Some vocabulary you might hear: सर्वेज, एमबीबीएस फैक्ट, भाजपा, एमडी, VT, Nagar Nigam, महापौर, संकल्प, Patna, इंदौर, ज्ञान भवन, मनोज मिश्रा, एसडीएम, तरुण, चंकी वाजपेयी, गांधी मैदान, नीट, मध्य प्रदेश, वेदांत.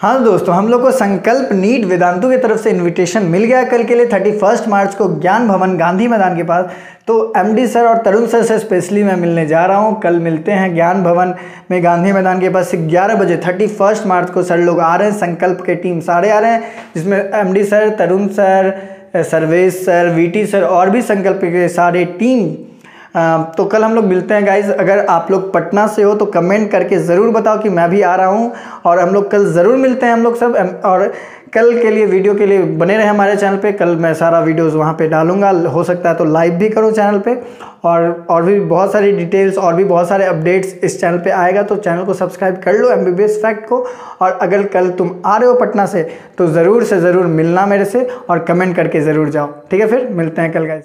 हाँ दोस्तों, हम लोग को संकल्प नीट वेदांतों की तरफ से इनविटेशन मिल गया कल के लिए 31 मार्च को ज्ञान भवन गांधी मैदान के पास। तो एमडी सर और तरुण सर से स्पेशली मैं मिलने जा रहा हूँ। कल मिलते हैं ज्ञान भवन में गांधी मैदान के पास 11 बजे 31 मार्च को। सर लोग आ रहे हैं, संकल्प के टीम सारे आ रहे हैं, जिसमें एमडी सर, तरुण सर, सर्वेज सर, वीटी सर और भी संकल्प के सारे टीम। तो कल हम लोग मिलते हैं गाइज। अगर आप लोग पटना से हो तो कमेंट करके ज़रूर बताओ कि मैं भी आ रहा हूँ, और हम लोग कल ज़रूर मिलते हैं हम लोग सब। और कल के लिए वीडियो के लिए बने रहे हमारे चैनल पे। कल मैं सारा वीडियोस वहाँ पे डालूंगा, हो सकता है तो लाइव भी करूँ चैनल पे, और भी बहुत सारी डिटेल्स और भी बहुत सारे अपडेट्स इस चैनल पे आएगा। तो चैनल को सब्सक्राइब कर लो एमबीबीएस फैक्ट को। और अगर कल तुम आ रहे हो पटना से तो ज़रूर मिलना मेरे से और कमेंट करके ज़रूर जाओ। ठीक है, फिर मिलते हैं कल गाइज।